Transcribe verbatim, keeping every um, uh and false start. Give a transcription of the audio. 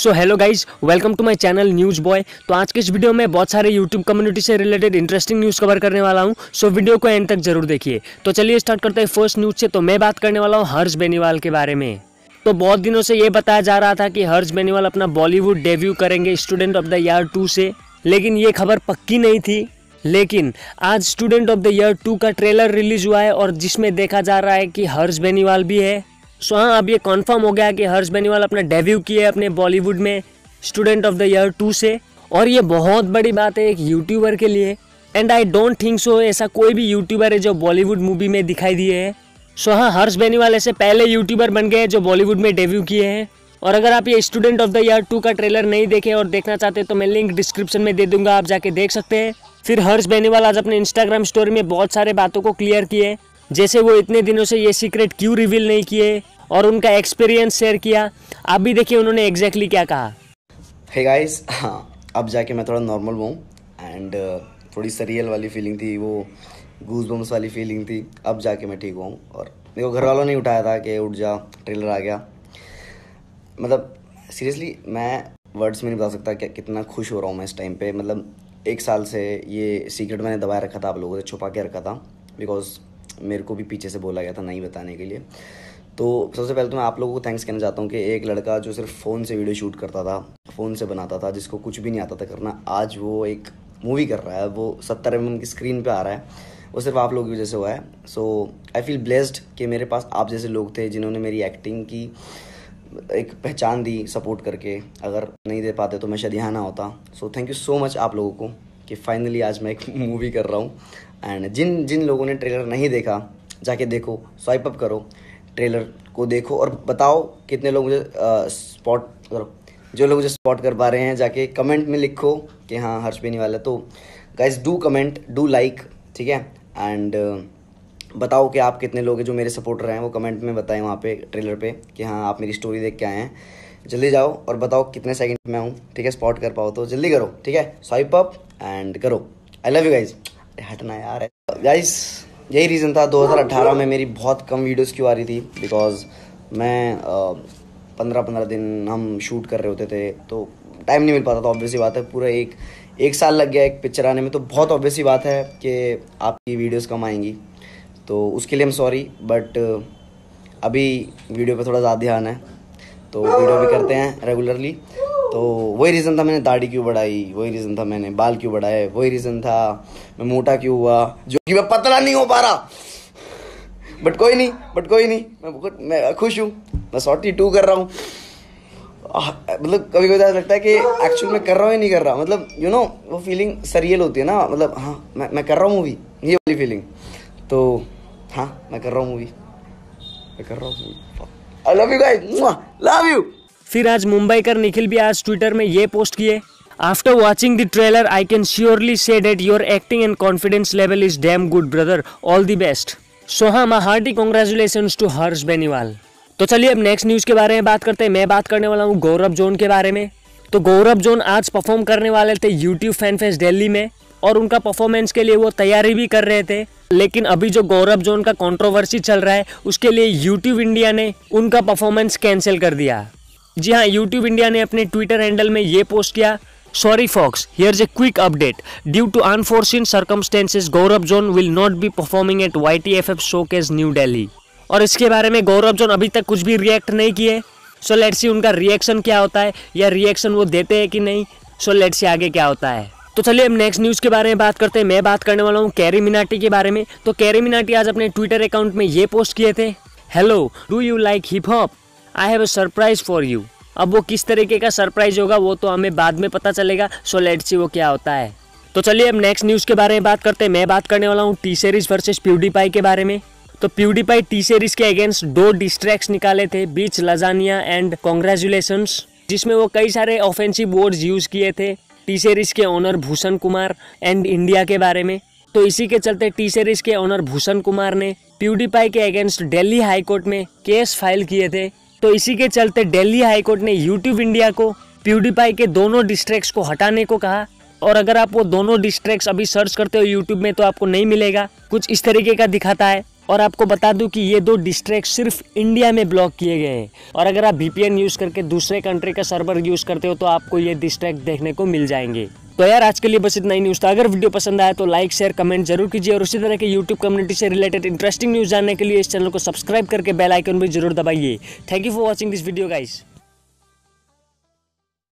So hello guys, welcome to my channel news boy. तो आज के इस वीडियो में बहुत सारे यूट्यूब कम्युनिटी से रिलेटेड इंटरेस्टिंग न्यूज़ कवर करने वाला हूं। सो so, वीडियो को एंड तक जरूर देखिए। तो चलिए स्टार्ट करते हैं फर्स्ट न्यूज़ से। तो मैं बात करने वाला हूं हर्ष बेनीवाल के बारे में। तो बहुत दिनों से ये बताया जा रहा था कि हर्ष बेनीवाल अपना बॉलीवुड डेब्यू करेंगे student of the year two से, लेकिन ये खबर पक्की नहीं थी। लेकिन आज student of the year two का ट्रेलर रिलीज हुआ है और जिसमें देखा जा रहा है कि हर्ष बेनीवाल भी है। सो हाँ, अब ये कन्फर्म हो गया कि हर्ष बेनीवाल अपना डेब्यू किया है अपने बॉलीवुड में student of the year two से, और ये बहुत बड़ी बात है एक यूट्यूबर के लिए। And I don't think so ऐसा कोई भी यूट्यूबर है जो बॉलीवुड मूवी में दिखाई दिए है। सो हाँ, हर्ष बेनीवाल ऐसे पहले यूट्यूबर बन गए जो बॉलीवुड में डेब्यू किए हैं। और अगर आप ये student of the year two का ट्रेलर नहीं देखे और देखना चाहते तो मैं लिंक डिस्क्रिप्शन में दे दूंगा, आप जाके देख सकते हैं। फिर हर्ष बेनीवाल आज अपने इंस्टाग्राम स्टोरी में बहुत सारे बातों को क्लियर किए, जैसे वो इतने दिनों से ये सीक्रेट क्यों रिवील नहीं किए, और उनका एक्सपीरियंस शेयर किया। आप भी देखिए उन्होंने एग्जैक्टली exactly क्या कहा। हे hey गाइस, हाँ अब जाके मैं थोड़ा नॉर्मल हूँ एंड uh, थोड़ी सरियल वाली फीलिंग थी, वो गूज बम्स वाली फीलिंग थी। अब जाके मैं ठीक हूँ और मेरे को घर वालों ने उठाया था कि उठ जा, ट्रेलर आ गया। मतलब सीरियसली मैं वर्ड्स में नहीं बता सकता कि कितना खुश हो रहा हूँ मैं इस टाइम पर। मतलब एक साल से ये सीक्रेट मैंने दबाए रखा था, आप लोगों से छुपा के रखा था, बिकॉज मेरे को भी पीछे से बोला गया था नहीं बताने के लिए। तो सबसे पहले तो मैं आप लोगों को थैंक्स कहना चाहता हूँ कि एक लड़का जो सिर्फ फ़ोन से वीडियो शूट करता था, फ़ोन से बनाता था, जिसको कुछ भी नहीं आता था करना, आज वो एक मूवी कर रहा है, वो सत्तर एम एम की स्क्रीन पे आ रहा है। वो सिर्फ आप लोगों की वजह से हुआ है। सो आई फील ब्लेस्ड कि मेरे पास आप जैसे लोग थे जिन्होंने मेरी एक्टिंग की एक पहचान दी सपोर्ट करके। अगर नहीं दे पाते तो मैं शायद यहाँ ना होता। So thank you so much आप लोगों को कि फाइनली आज मैं एक मूवी कर रहा हूँ। एंड जिन जिन लोगों ने ट्रेलर नहीं देखा, जाके देखो, स्वाइप अप करो, ट्रेलर को देखो और बताओ कितने लोग मुझे स्पॉट करो। जो लोग मुझे स्पॉट कर पा रहे हैं जाके कमेंट में लिखो कि हाँ हर्ष बेनीवाल है। तो guys do comment, do like, ठीक है। एंड uh, बताओ कि आप कितने लोग हैं जो मेरे सपोर्टर हैं, वो कमेंट में बताएं वहाँ पे ट्रेलर पे कि हाँ आप मेरी स्टोरी देख के आए हैं। जल्दी जाओ और बताओ कितने सेकंड में हूँ, ठीक है। स्पॉट कर पाओ तो जल्दी करो, ठीक है। स्वाइप अप एंड करो। I love you guys. हटना यार गाइस, यही रीज़न था दो हज़ार अठारह में मेरी बहुत कम वीडियोस क्यों आ रही थी, बिकॉज मैं पंद्रह पंद्रह दिन हम शूट कर रहे होते थे तो टाइम नहीं मिल पाता था। ऑब्वियसली बात है, पूरा एक एक साल लग गया एक पिक्चर आने में, तो बहुत ऑब्वियसली बात है कि आपकी वीडियोस कम आएंगी। तो उसके लिए हम सॉरी, बट अभी वीडियो पे थोड़ा ज़्यादा ध्यान है तो वीडियो भी करते हैं रेगुलरली। तो वही रीज़न था मैंने दाढ़ी क्यों बढ़ाई, वही रीज़न था मैंने बाल क्यों बढ़ाए, वही रीज़न था मैं मोटा क्यों हुआ, जो कि मैं पतला नहीं हो पा रहा। बट कोई नहीं, बट कोई नहीं, मैं मैं खुश हूँ। मैं सॉर्टी टू कर रहा हूँ। मतलब कभी कभी लगता है कि एक्चुअल में कर रहा हूँ या नहीं कर रहा। मतलब यू नो वो फीलिंग सरियल होती है ना, मतलब हाँ मैं मैं कर रहा हूँ मूवी, ये वाली फीलिंग। तो हाँ मैं कर रहा हूँ मूवी, मैं कर रहा हूँ movie. I love you guys, love you. फिर आज मुंबई कर निखिल भी आज ट्विटर में ये पोस्ट किए, after watching the trailer I can surely say that your acting and confidence level is damn good brother, all the best. So हाँ, my hearty congratulations to Harsh Beniwal. तो चलिए अब नेक्स्ट न्यूज के बारे में बात करते हैं। मैं बात करने वाला हूँ गौरवज़ोन के बारे में। तो गौरवज़ोन आज परफॉर्म करने वाले थे यूट्यूब फैनफेस्ट दिल्ली में और उनका परफॉर्मेंस के लिए वो तैयारी भी कर रहे थे, लेकिन अभी जो गौरवज़ोन का कंट्रोवर्सी चल रहा है उसके लिए यूट्यूब इंडिया ने उनका परफॉर्मेंस कैंसिल कर दिया। जी हाँ, यूट्यूब इंडिया ने अपने ट्विटर हैंडल में ये पोस्ट किया, sorry folks, here is a quick update, due to unforeseen circumstances Gauravzone will not be performing at Y T F F showcase new Delhi. और इसके बारे में गौरवज़ोन अभी तक कुछ भी रिएक्ट नहीं किए। सो लेट्स सी उनका रिएक्शन क्या होता है, या रिएक्शन वो देते हैं कि नहीं। सो लेट्स सी आगे क्या होता है। तो चलिए अब नेक्स्ट न्यूज़ के बारे में बात करते हैं। मैं बात करने वाला हूँ कैरी मिनाटी के बारे में। तो कैरी मिनाटी आज अपने ट्विटर अकाउंट में ये पोस्ट किए थे, hello do you like hip hop, I have a surprise for you. अब वो किस तरीके का सरप्राइज होगा वो तो हमें बाद में पता चलेगा। सो लेट्स सी वो क्या होता है। तो चलिए अब नेक्स्ट न्यूज़ के बारे में बात करते हैं। मैं बात करने वाला हूँ टी सीरीज वर्सेस प्यूडीपाई के बारे में। तो प्यूडीपाई टी सीरीज के अगेंस्ट दो डिस्ट्रैक्ट्स निकाले थे, बीच लजानिया एंड कॉन्ग्रेचुलेशंस, जिसमें वो कई सारे ऑफेंसिव वर्ड्स यूज़ किए थे टी सीरीज के owner Bhushan Kumar and India के बारे में। तो इसी के चलते टी सीरीज के ओनर भूषण कुमार ने प्यूडीपाई के अगेंस्ट दिल्ली हाईकोर्ट में केस फाइल किए थे। तो इसी के चलते दिल्ली हाईकोर्ट ने यूट्यूब इंडिया को प्यूडीपाई के दोनों डिस्ट्रैक्ट्स को हटाने को कहा। और अगर आप वो दोनों डिस्ट्रैक्ट्स अभी सर्च करते हो यूट्यूब में तो आपको नहीं मिलेगा, कुछ इस तरीके का दिखाता है। और आपको बता दूं कि ये दो डिस्ट्रैक्ट सिर्फ इंडिया में ब्लॉक किए गए हैं। और अगर आप वी पी एन यूज़ करके दूसरे कंट्री का सर्वर यूज़ करते हो तो आपको ये डिस्ट्रैक्ट देखने को मिल जाएंगे। तो यार आज के लिए बस इतना ही न्यूज़ था। अगर वीडियो पसंद आया तो लाइक शेयर कमेंट जरूर कीजिए और उसी तरह के YouTube कम्युनिटी से रिलेटेड इंटरेस्टिंग न्यूज़ जानने के लिए इस चैनल को सब्सक्राइब करके बेल आइकन भी जरूर दबाइए। Thank you for watching this video guys.